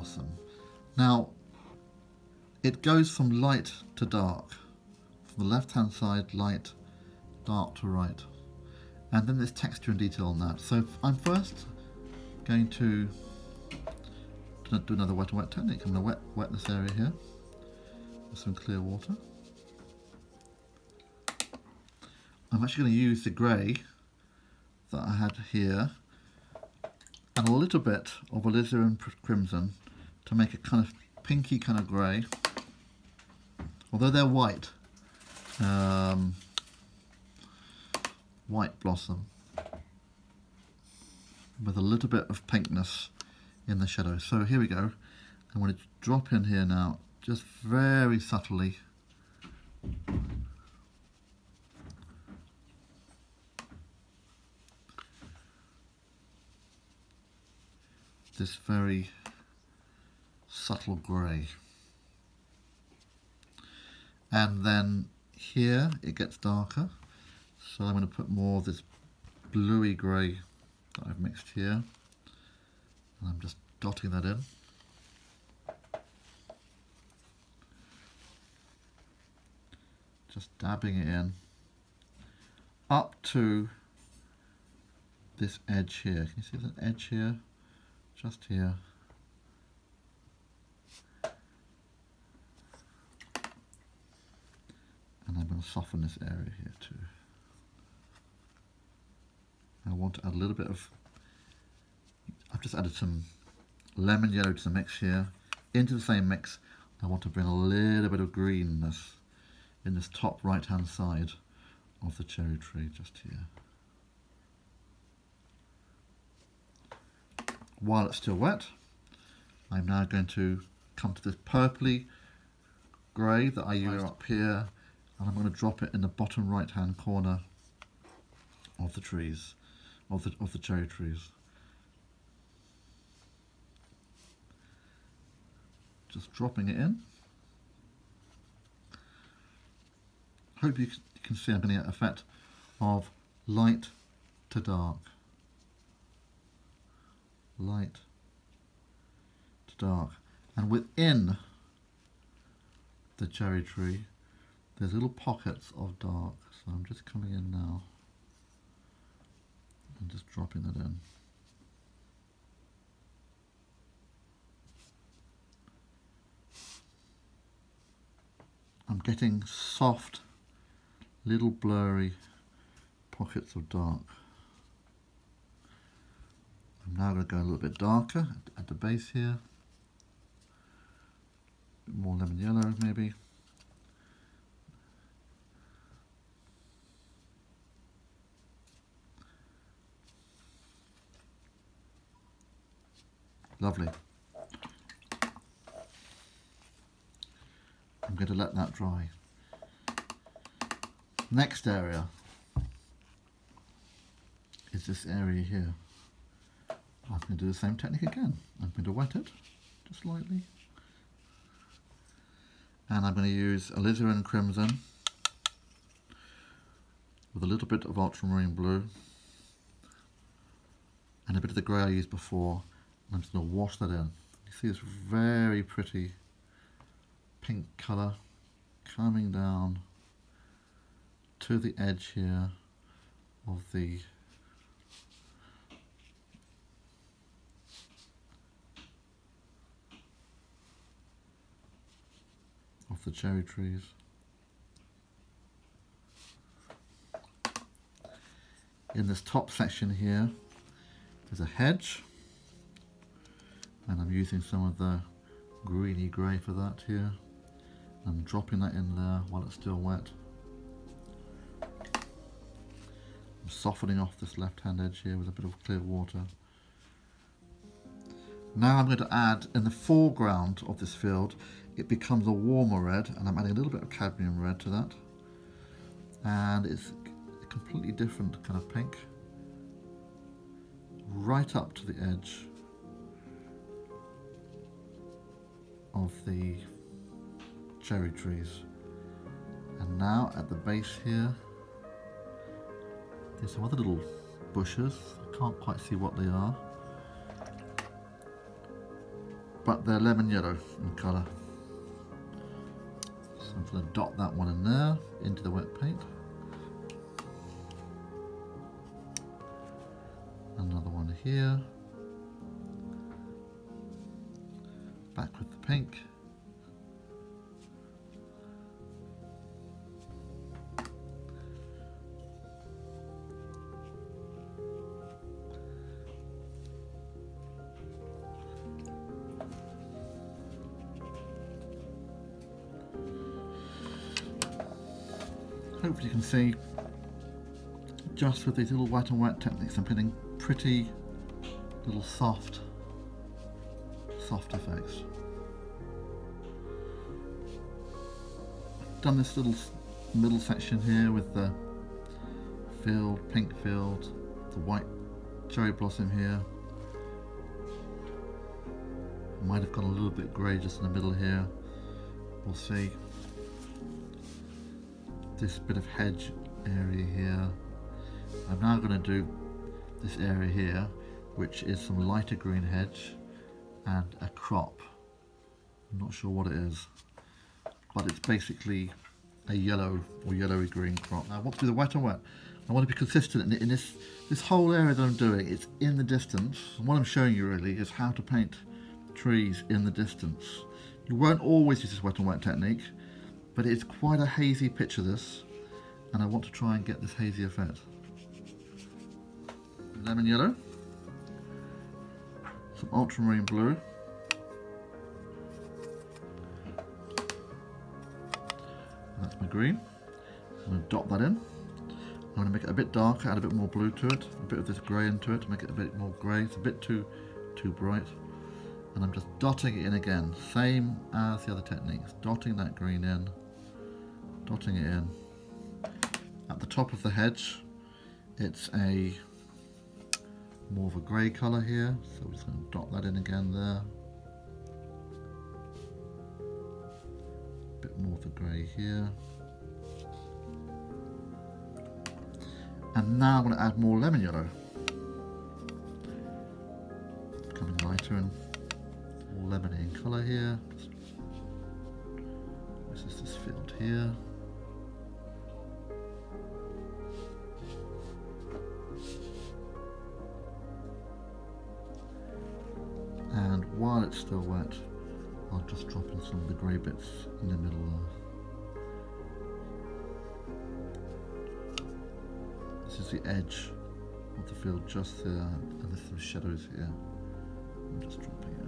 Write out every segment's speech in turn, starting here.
awesome. Now, it goes from light to dark, from the left-hand side, light, dark to right. And then there's texture and detail on that. So I'm first going to do another wet-to-wet technique. I'm going to wet this area here with some clear water. I'm actually going to use the grey that I had here and a little bit of alizarin crimson to make a kind of pinky kind of grey, although they're white, white blossom with a little bit of pinkness in the shadow. So here we go. I'm going to drop in here now, just very subtly. This very subtle grey, and then here it gets darker, so I'm going to put more of this bluey grey that I've mixed here, and I'm just dotting that in. Just dabbing it in up to this edge here. Can you see that edge here? Just here. And I'm going to soften this area here too. I want to add a little bit of, I've just added some lemon yellow to the mix here. Into the same mix, I want to bring a little bit of greenness in this top right hand side of the cherry tree, just here. While it's still wet, I'm now going to come to this purpley grey that I used up here, and I'm going to drop it in the bottom right hand corner of the trees, of the cherry trees. Just dropping it in. Hope you can see I'm going to get an effect of light to dark. Light to dark, and within the cherry tree there's little pockets of dark, so I'm just coming in now and just dropping that in. I'm getting soft little blurry pockets of dark. I'm now going to go a little bit darker at the base here, a bit more lemon yellow maybe. Lovely. I'm going to let that dry. Next area is this area here. I'm going to do the same technique again. I'm going to wet it just slightly, and I'm going to use alizarin crimson with a little bit of ultramarine blue and a bit of the grey I used before. And I'm just going to wash that in. You see this very pretty pink colour coming down to the edge here of the cherry trees. In this top section here there's a hedge, and I'm using some of the greeny grey for that here. I'm dropping that in there while it's still wet. I'm softening off this left hand edge here with a bit of clear water. Now I'm going to add in the foreground of this field, it becomes a warmer red, and I'm adding a little bit of cadmium red to that, and it's a completely different kind of pink, right up to the edge of the cherry trees. And now at the base here there's some other little bushes, I can't quite see what they are. but they're lemon yellow in colour. So I'm going to dot that one in there into the wet paint. Another one here. Back with the pink. Hopefully you can see, just with these little wet and wet techniques, I'm putting pretty little soft effects. I've done this little middle section here with the field, pink field, the white cherry blossom here. I might have gone a little bit grey just in the middle here, we'll see. This bit of hedge area here. I'm now going to do this area here, which is some lighter green hedge and a crop. I'm not sure what it is, but it's basically a yellow or yellowy green crop. Now I want to do the wet and wet. I want to be consistent in this whole area that I'm doing. It's in the distance, and what I'm showing you really is how to paint trees in the distance. You won't always use this wet and wet technique, but it's quite a hazy picture this, and I want to try and get this hazy effect. Lemon yellow, some ultramarine blue, and that's my green. I'm going to dot that in. I'm going to make it a bit darker, add a bit more blue to it, a bit of this grey into it to make it a bit more grey. It's a bit too bright. And I'm just dotting it in again, same as the other techniques, dotting that green in, dotting it in. At the top of the hedge, it's a more of a grey colour here, so we're just going to dot that in again there. A bit more of the grey here. And now I'm going to add more lemon yellow. Coming lighter and more lemony in colour here. This is this field here. And while it's still wet, I'll just drop in some of the grey bits in the middle there. This is the edge of the field just there, and there's some shadows here. I'm just dropping it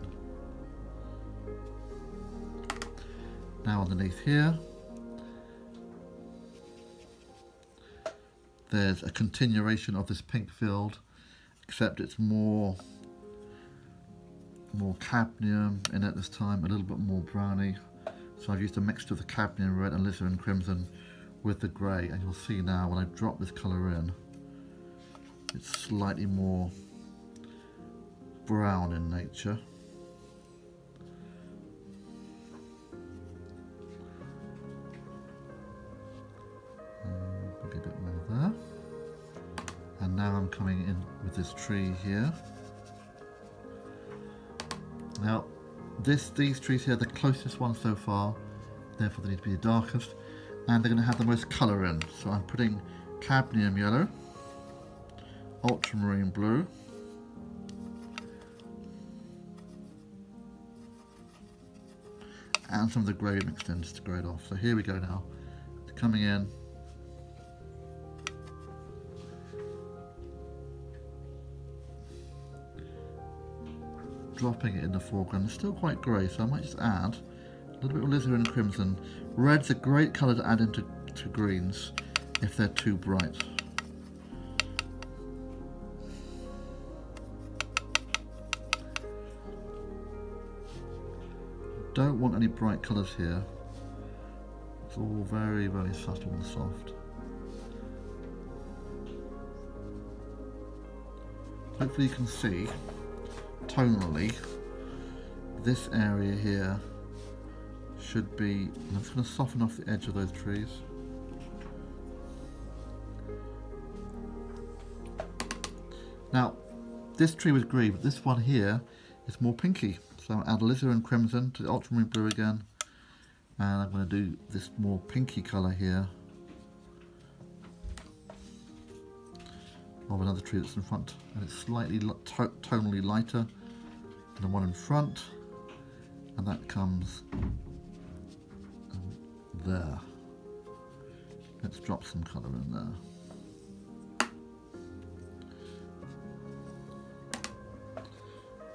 in. Now underneath here, there's a continuation of this pink field, except it's more cadmium in it this time, a little bit more browny. So I've used a mixture of the cadmium red and alizarin crimson with the grey, and you'll see now when I drop this colour in, it's slightly more brown in nature. Maybe a bit more there. And now I'm coming in with this tree here. Now, these trees here are the closest ones so far, therefore they need to be the darkest, and they're going to have the most colour in. So I'm putting cadmium yellow, ultramarine blue, and some of the grey mixed in just to grey it off. So here we go now, coming in. Dropping it in the foreground. It's still quite grey, so I might just add a little bit of alizarin and crimson. Red's a great colour to add into greens if they're too bright. Don't want any bright colours here. It's all very, very subtle and soft. Hopefully you can see, tonally, this area here should be, and I'm just going to soften off the edge of those trees. Now, this tree was green, but this one here is more pinky. So I'll add alizarin crimson to the ultramarine blue again, and I'm going to do this more pinky colour here of another tree that's in front, and it's slightly tonally lighter than the one in front, and that comes there. Let's drop some colour in there.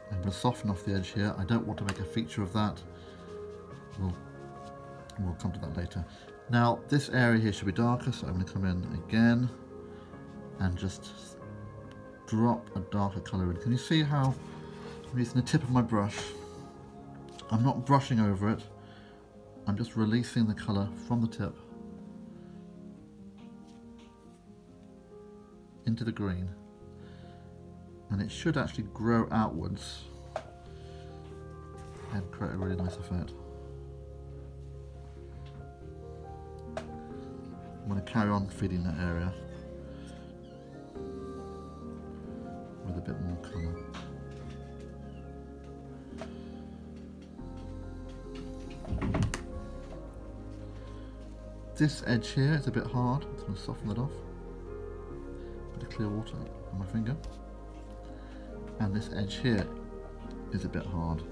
I'm going to soften off the edge here. I don't want to make a feature of that. We'll come to that later. Now this area here should be darker, so I'm going to come in again and just drop a darker colour in. Can you see how I'm using the tip of my brush? I'm not brushing over it. I'm just releasing the colour from the tip into the green. And it should actually grow outwards and create a really nice effect. I'm going to carry on feeding that area with a bit more colour. This edge here is a bit hard, so I'm going to soften that off. A bit of clear water on my finger. And this edge here is a bit hard.